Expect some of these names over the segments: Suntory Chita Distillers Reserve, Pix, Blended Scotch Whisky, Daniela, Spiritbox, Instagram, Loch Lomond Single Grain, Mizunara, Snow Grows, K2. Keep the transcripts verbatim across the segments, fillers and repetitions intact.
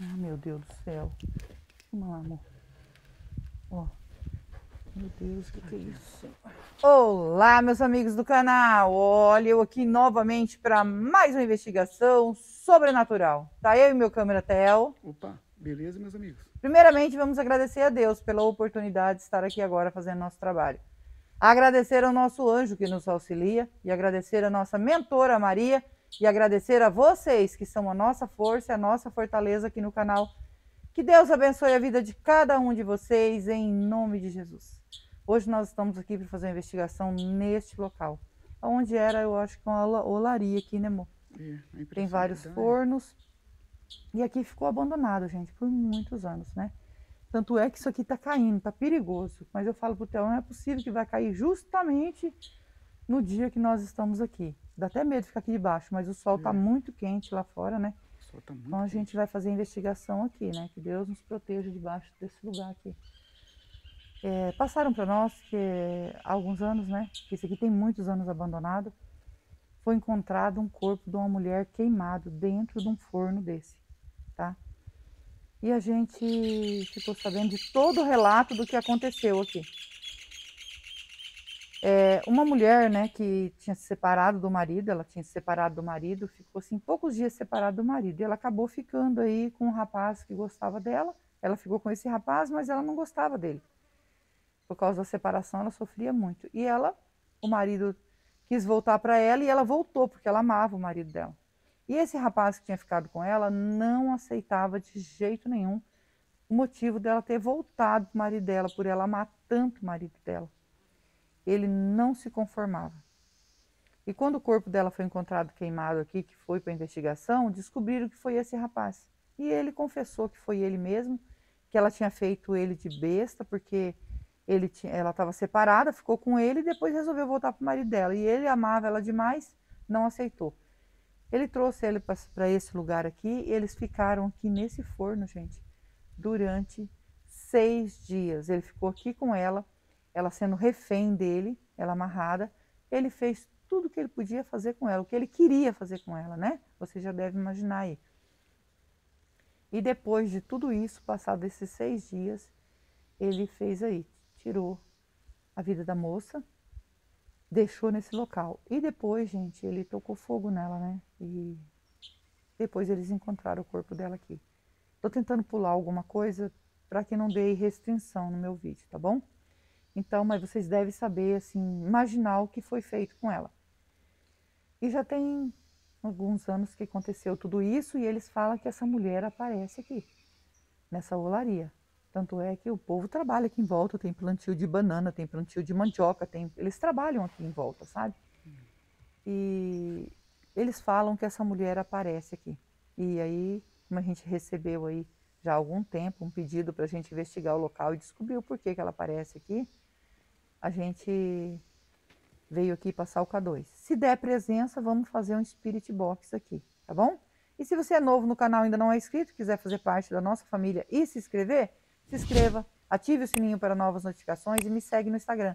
Ah, meu Deus do céu. Vamos lá, amor. Ó. Meu Deus, o que, que é isso? Olá, meus amigos do canal. Olha, eu aqui novamente para mais uma investigação sobrenatural. Tá eu e meu câmera Tel. Opa, beleza, meus amigos? Primeiramente, vamos agradecer a Deus pela oportunidade de estar aqui agora fazendo nosso trabalho. Agradecer ao nosso anjo que nos auxilia e agradecer a nossa mentora Maria e agradecer a vocês que são a nossa força, a nossa fortaleza aqui no canal. Que Deus abençoe a vida de cada um de vocês em nome de Jesus. Hoje nós estamos aqui para fazer uma investigação neste local. Onde era, eu acho que uma olaria aqui, né, amor? É, tem vários fornos. E aqui ficou abandonado, gente, por muitos anos, né? Tanto é que isso aqui tá caindo, tá perigoso. Mas eu falo pro Theo, não é possível que vai cair justamente no dia que nós estamos aqui. Dá até medo de ficar aqui debaixo, mas o sol é. tá muito quente lá fora, né? O sol tá muito então a gente quente. vai fazer a investigação aqui, né? Que Deus nos proteja debaixo desse lugar aqui. É, passaram para nós que, há alguns anos, né? Que isso aqui tem muitos anos abandonado. Foi encontrado um corpo de uma mulher queimado dentro de um forno desse, tá? E a gente ficou sabendo de todo o relato do que aconteceu aqui. É, uma mulher, né, que tinha se separado do marido, ela tinha se separado do marido, ficou assim poucos dias separada do marido. E ela acabou ficando aí com um rapaz que gostava dela. Ela ficou com esse rapaz, mas ela não gostava dele. Por causa da separação, ela sofria muito. E ela, o marido quis voltar para ela e ela voltou, porque ela amava o marido dela. E esse rapaz que tinha ficado com ela não aceitava de jeito nenhum o motivo dela ter voltado para o marido dela, por ela amar tanto o marido dela. Ele não se conformava. E quando o corpo dela foi encontrado queimado aqui, que foi para a investigação, descobriram que foi esse rapaz. E ele confessou que foi ele mesmo, que ela tinha feito ele de besta, porque ele tinha, ela estava separada, ficou com ele e depois resolveu voltar para o marido dela. E ele amava ela demais, não aceitou. Ele trouxe ele para esse lugar aqui e eles ficaram aqui nesse forno, gente, durante seis dias. Ele ficou aqui com ela, ela sendo refém dele, ela amarrada. Ele fez tudo o que ele podia fazer com ela, o que ele queria fazer com ela, né? Você já deve imaginar aí. E depois de tudo isso, passado esses seis dias, ele fez aí, tirou a vida da moça, deixou nesse local. E depois, gente, ele tocou fogo nela, né? E depois eles encontraram o corpo dela aqui. Tô tentando pular alguma coisa para que não dê restrição no meu vídeo, tá bom? Então, mas vocês devem saber, assim, imaginar o que foi feito com ela. E já tem alguns anos que aconteceu tudo isso e eles falam que essa mulher aparece aqui, nessa olaria. Tanto é que o povo trabalha aqui em volta, tem plantio de banana, tem plantio de mandioca, tem... eles trabalham aqui em volta, sabe? E eles falam que essa mulher aparece aqui. E aí, como a gente recebeu aí já há algum tempo um pedido para a gente investigar o local e descobrir o porquê que ela aparece aqui, a gente veio aqui passar o K dois. Se der presença, vamos fazer um Spiritbox aqui, tá bom? E se você é novo no canal e ainda não é inscrito, quiser fazer parte da nossa família e se inscrever, se inscreva, ative o sininho para novas notificações e me segue no Instagram.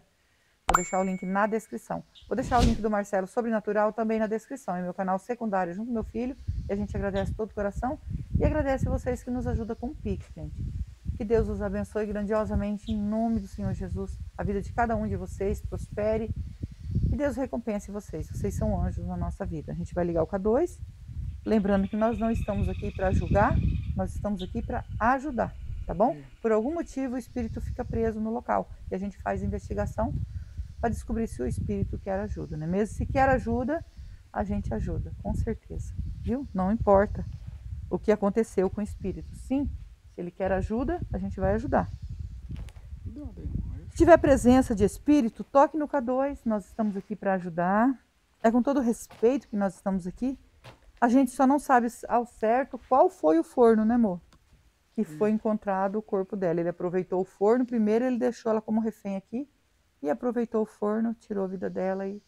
Vou deixar o link na descrição. Vou deixar o link do Marcelo Sobrenatural também na descrição. É meu canal secundário junto com meu filho. E a gente agradece de todo o coração. E agradece a vocês que nos ajudam com o Pix, gente. Que Deus os abençoe grandiosamente em nome do Senhor Jesus. A vida de cada um de vocês prospere. E Deus recompense vocês. Vocês são anjos na nossa vida. A gente vai ligar o K dois. Lembrando que nós não estamos aqui para julgar. Nós estamos aqui para ajudar. Tá bom? Por algum motivo o espírito fica preso no local e a gente faz investigação para descobrir se o espírito quer ajuda, né? Mesmo se quer ajuda, a gente ajuda, com certeza, viu? Não importa o que aconteceu com o espírito, sim, se ele quer ajuda, a gente vai ajudar. Se tiver presença de espírito, toque no K dois, nós estamos aqui para ajudar, é com todo respeito que nós estamos aqui, a gente só não sabe ao certo qual foi o forno, né, amor? Que foi encontrado o corpo dela. Ele aproveitou o forno, primeiro ele deixou ela como refém aqui, e aproveitou o forno, tirou a vida dela e,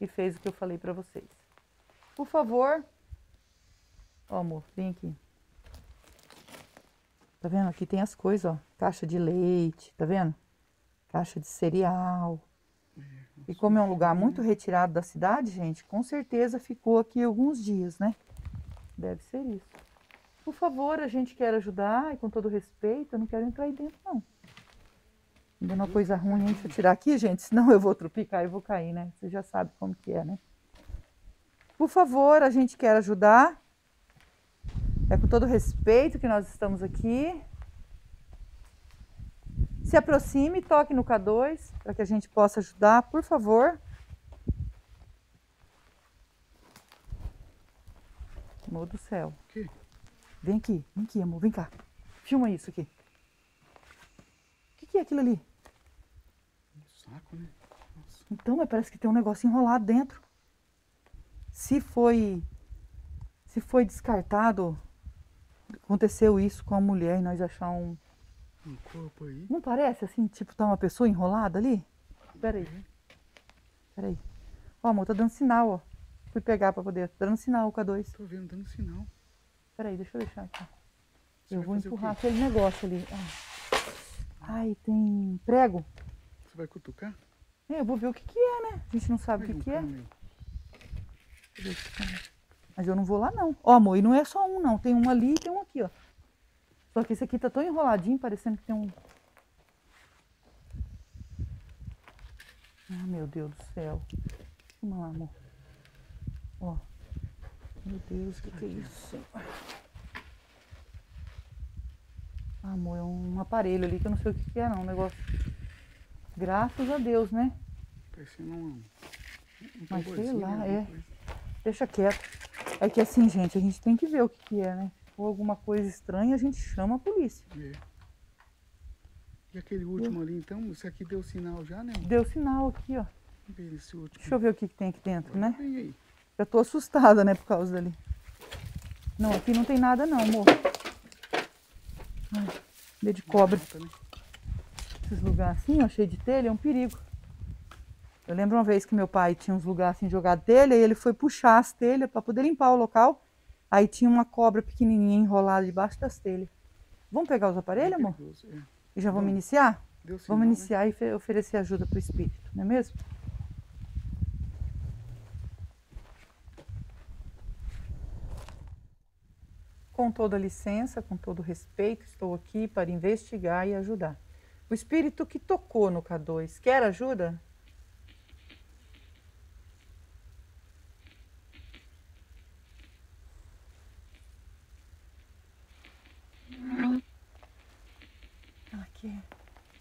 e fez o que eu falei pra vocês. Por favor, ó, amor, vem aqui. Tá vendo? Aqui tem as coisas, ó, caixa de leite, tá vendo? Caixa de cereal. E como é um lugar muito retirado da cidade, gente, com certeza ficou aqui alguns dias, né? Deve ser isso. Por favor, a gente quer ajudar e com todo respeito, eu não quero entrar aí dentro, não. Dando uma coisa ruim, deixa eu tirar aqui, gente, senão eu vou trupicar e vou cair, né? Você já sabe como que é, né? Por favor, a gente quer ajudar. É com todo respeito que nós estamos aqui. Se aproxime, toque no K dois, para que a gente possa ajudar, por favor. Amor do céu. Que? Vem aqui, vem aqui, amor, vem cá. Filma isso aqui. O que, que é aquilo ali? Saco, né? Nossa. Então, mas parece que tem um negócio enrolado dentro. Se foi, se foi descartado, aconteceu isso com a mulher e nós achamos um... Um corpo aí. Não parece assim, tipo, tá uma pessoa enrolada ali? Pera aí. Pera aí. Ó, amor, tá dando sinal, ó. Fui pegar pra poder. Tá dando sinal o K dois. Tô vendo, dando sinal. Pera aí, deixa eu deixar aqui. Você eu vou empurrar aquele negócio ali. Ah. Ai, tem prego. Você vai cutucar? É, eu vou ver o que que é, né? A gente não sabe vai o que que é. Meu. Mas eu não vou lá, não. Ó, amor, e não é só um, não. Tem um ali e tem um aqui, ó. Só que esse aqui tá tão enroladinho, parecendo que tem um... Ah, meu Deus do céu. Vamos lá, amor. Ó. Meu Deus, o que, que é isso? Ah, amor, é um aparelho ali que eu não sei o que, que é, não. Um negócio... Graças a Deus, né? Parecendo um... Mas sei lá, é. Deixa quieto. É que assim, gente, a gente tem que ver o que, que é, né? Ou alguma coisa estranha, a gente chama a polícia. É. E aquele último deu. Ali, então, isso aqui deu sinal já, né? Deu sinal aqui, ó. Esse último. Deixa eu ver o que, que tem aqui dentro, né? Aí. Eu tô assustada, né, por causa dali. Não, aqui não tem nada não, amor. Ai, meio de cobra. Esses lugares assim, ó, cheio de telha, é um perigo. Eu lembro uma vez que meu pai tinha uns lugares assim, jogado telha, e ele foi puxar as telhas para poder limpar o local. Aí tinha uma cobra pequenininha enrolada debaixo das telhas. Vamos pegar os aparelhos, amor? É. E já vamos iniciar? Deu sinal, vamos iniciar, né? E oferecer ajuda para o espírito, não é mesmo? Com toda licença, com todo respeito, estou aqui para investigar e ajudar. O espírito que tocou no K dois, quer ajuda?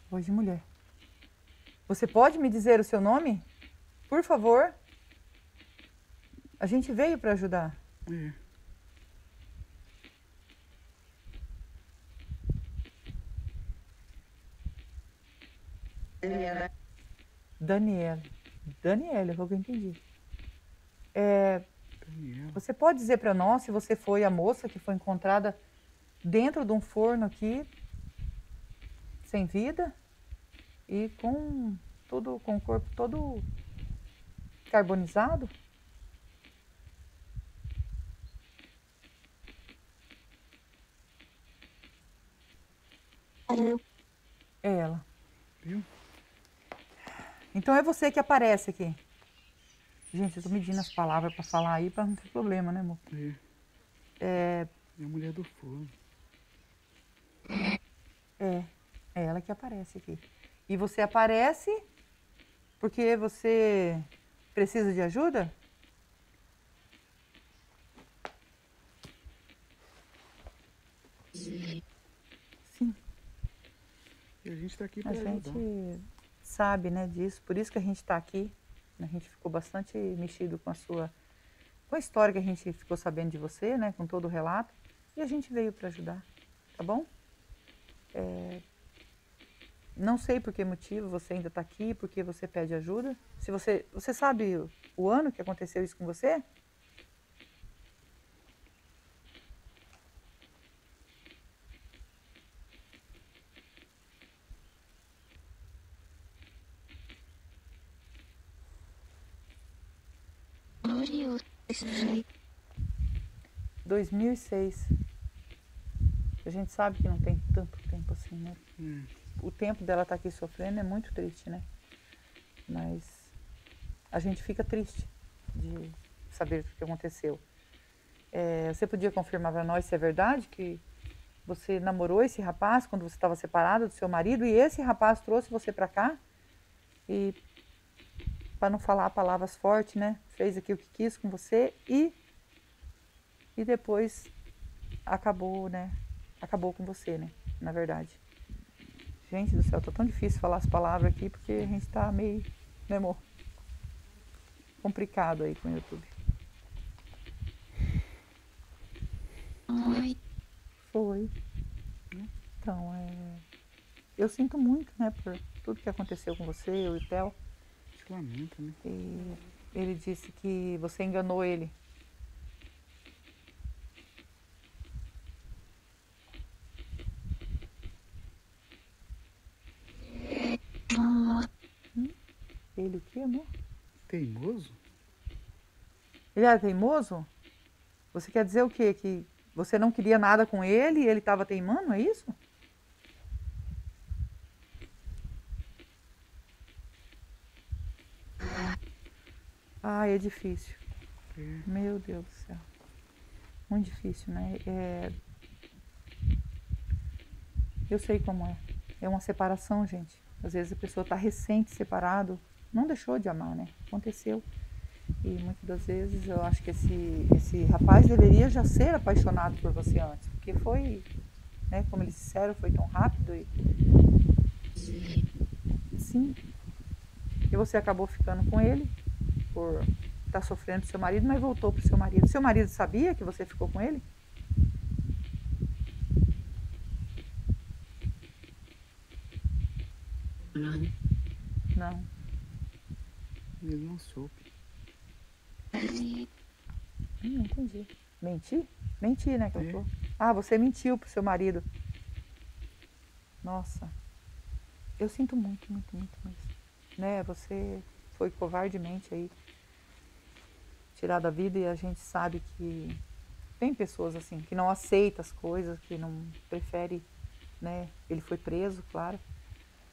Voz de mulher. Você pode me dizer o seu nome? Por favor. A gente veio para ajudar. É. Daniela. Daniela. Daniela, eu entendi. É, Daniela. Você pode dizer para nós se você foi a moça que foi encontrada dentro de um forno aqui, sem vida e com tudo, com o corpo todo carbonizado? É ela. Viu? Então é você que aparece aqui. Gente, eu tô medindo as palavras para falar aí para não ter problema, né, amor? É. É... é a mulher do fogo. É. É ela que aparece aqui. E você aparece porque você precisa de ajuda? Sim. Sim. E a gente está aqui para ajudar. A gente sabe, né, disso. Por isso que a gente está aqui. A gente ficou bastante mexido com a sua... com a história que a gente ficou sabendo de você, né? Com todo o relato. E a gente veio para ajudar. Tá bom? É... Não sei por que motivo você ainda está aqui, por que você pede ajuda. Se você, você sabe o ano que aconteceu isso com você? dois mil e seis. A gente sabe que não tem tanto tempo assim, né? Hum. O tempo dela estar aqui sofrendo é muito triste, né? Mas a gente fica triste de saber o que aconteceu. É, você podia confirmar para nós se é verdade que você namorou esse rapaz quando você estava separada do seu marido e esse rapaz trouxe você para cá? E, para não falar palavras fortes, né? Fez aqui o que quis com você e, e depois acabou, né? Acabou com você, né? Na verdade. Gente do céu, tá tão difícil falar as palavras aqui porque a gente tá meio, né, amor? Complicado aí com o YouTube. Oi. Foi. Então, é... eu sinto muito, né, por tudo que aconteceu com você, eu e Theo. Te lamento, né? E ele disse que você enganou ele. Hum? Ele o que, amor? Teimoso? Ele era teimoso? Você quer dizer o quê? Que você não queria nada com ele e ele estava teimando, é isso? Ai, é difícil. É. Meu Deus do céu. Muito difícil, né? É... Eu sei como é. É uma separação, gente. Às vezes a pessoa está recente, separado, não deixou de amar, né? Aconteceu. E muitas das vezes eu acho que esse, esse rapaz deveria já ser apaixonado por você antes. Porque foi, né, como eles disseram, foi tão rápido e... Sim. E você acabou ficando com ele por estar sofrendo do seu marido, mas voltou pro seu marido. Seu marido sabia que você ficou com ele? Não. Não. Ele não soube. Não entendi. Mentir? Mentir, né? Que eu tô... Ah, você mentiu pro seu marido. Nossa. Eu sinto muito, muito, muito mesmo. Né? Você foi covardemente aí tirada a vida e a gente sabe que tem pessoas assim, que não aceita as coisas, que não prefere, né? Ele foi preso, claro,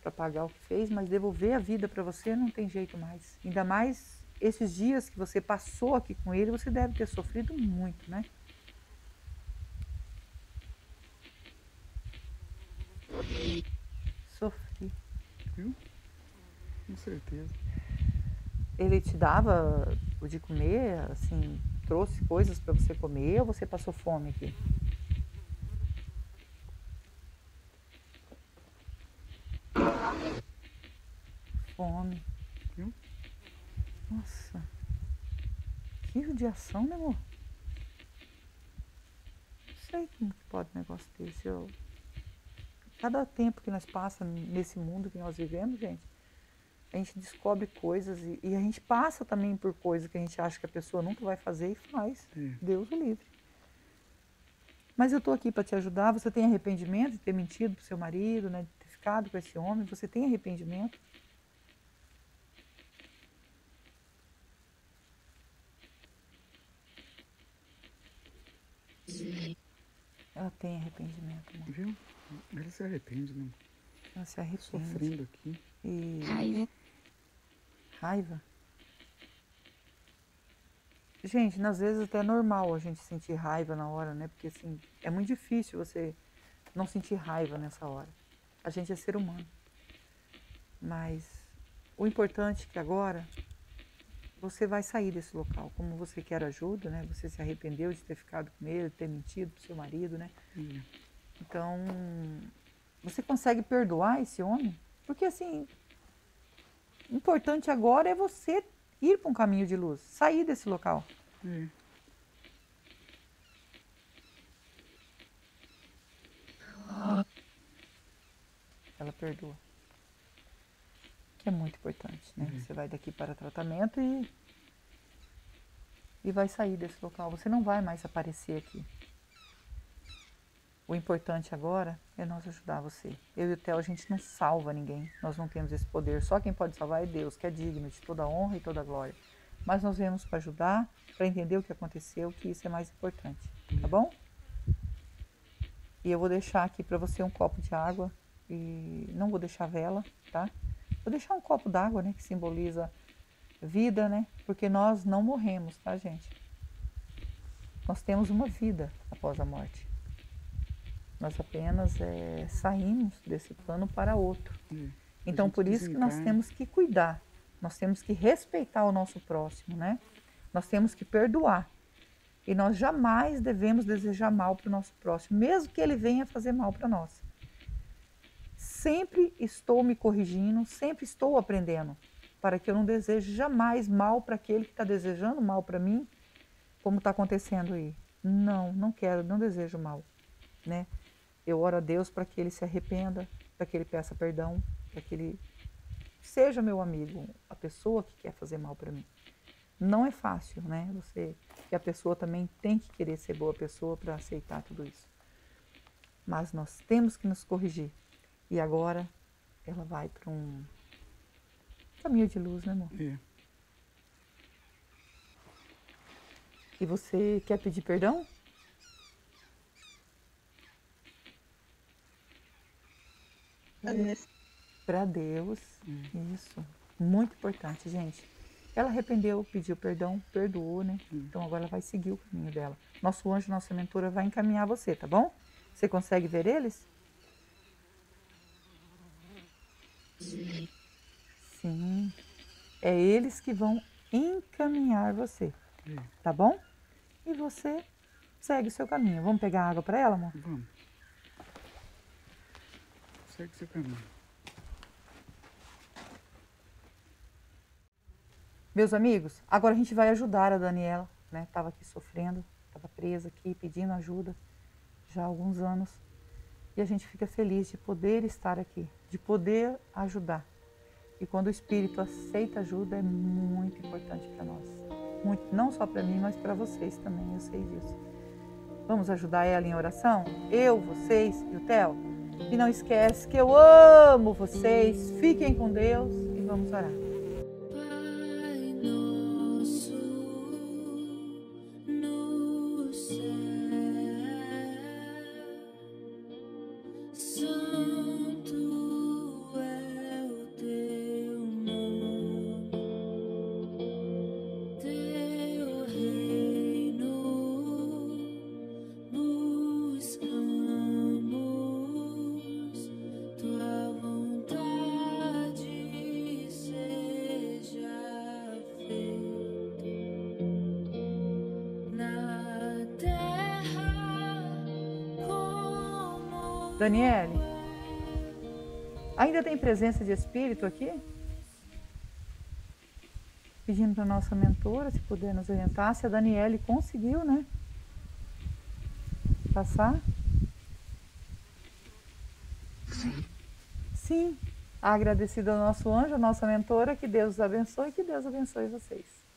para pagar o que fez, mas devolver a vida para você não tem jeito mais. Ainda mais esses dias que você passou aqui com ele, você deve ter sofrido muito, né? Sofri. Viu? Com certeza. Ele te dava o de comer, assim, trouxe coisas para você comer ou você passou fome aqui? Fome. Viu? Nossa, que judiação, né, amor? Não sei como que pode um negócio desse. Eu... Cada tempo que nós passamos nesse mundo que nós vivemos, gente, a gente descobre coisas e, e a gente passa também por coisas que a gente acha que a pessoa nunca vai fazer e faz. Sim. Deus o livre. Mas eu tô aqui para te ajudar. Você tem arrependimento de ter mentido pro seu marido, né, de ter ficado com esse homem? Você tem arrependimento? Ela tem arrependimento, amor. Viu? Ela se arrepende, né? Ela se arrepende. Sofrendo aqui. E... Raiva. Raiva? Gente, às vezes até é normal a gente sentir raiva na hora, né? Porque, assim, é muito difícil você não sentir raiva nessa hora. A gente é ser humano. Mas o importante é que agora você vai sair desse local, como você quer ajuda, né? Você se arrependeu de ter ficado com ele, de ter mentido pro seu marido, né? Sim. Então, você consegue perdoar esse homem? Porque, assim, o importante agora é você ir para um caminho de luz, sair desse local. Sim. Ela perdoa. É muito importante, né? Uhum. Você vai daqui para tratamento e, e vai sair desse local. Você não vai mais aparecer aqui. O importante agora é nós ajudar você. Eu e o Theo, a gente não salva ninguém. Nós não temos esse poder. Só quem pode salvar é Deus, que é digno de toda honra e toda glória. Mas nós viemos para ajudar, para entender o que aconteceu, que isso é mais importante, tá bom? E eu vou deixar aqui para você um copo de água e não vou deixar vela, tá? Vou deixar um copo d'água, né, que simboliza vida, né, porque nós não morremos, tá, gente? Nós temos uma vida após a morte. Nós apenas é, saímos desse plano para outro. Hum, então, por isso que nós temos que cuidar. Nós temos que respeitar o nosso próximo, né? Nós temos que perdoar. E nós jamais devemos desejar mal para o nosso próximo, mesmo que ele venha fazer mal para nós. Sempre estou me corrigindo, sempre estou aprendendo, para que eu não deseje jamais mal para aquele que está desejando mal para mim, como está acontecendo aí. Não, não quero, não desejo mal, né? Eu oro a Deus para que ele se arrependa, para que ele peça perdão, para que ele seja meu amigo, a pessoa que quer fazer mal para mim. Não é fácil, né? Você, e a pessoa também tem que querer ser boa pessoa para aceitar tudo isso. Mas nós temos que nos corrigir. E agora ela vai para um caminho de luz, né, amor? É. E você quer pedir perdão? É. Para Deus. É. Isso. Muito importante, gente. Ela arrependeu, pediu perdão, perdoou, né? Sim. Então agora ela vai seguir o caminho dela. Nosso anjo, nossa mentora vai encaminhar você, tá bom? Você consegue ver eles? Sim. Sim. É eles que vão encaminhar você, sim, tá bom? E você segue o seu caminho. Vamos pegar água para ela, amor? Vamos. Segue o seu caminho. Meus amigos, agora a gente vai ajudar a Daniela, né? Estava aqui sofrendo, estava presa aqui, pedindo ajuda já há alguns anos. E a gente fica feliz de poder estar aqui, de poder ajudar. E quando o Espírito aceita ajuda, é muito importante para nós. Muito, não só para mim, mas para vocês também, eu sei disso. Vamos ajudar ela em oração? Eu, vocês e o Theo? E não esquece que eu amo vocês, fiquem com Deus e vamos orar. Daniele, ainda tem presença de espírito aqui? Pedindo para a nossa mentora, se puder nos orientar, se a Daniele conseguiu, né? Passar? Sim. Sim. Agradecido ao nosso anjo, a nossa mentora, que Deus os abençoe e que Deus abençoe vocês.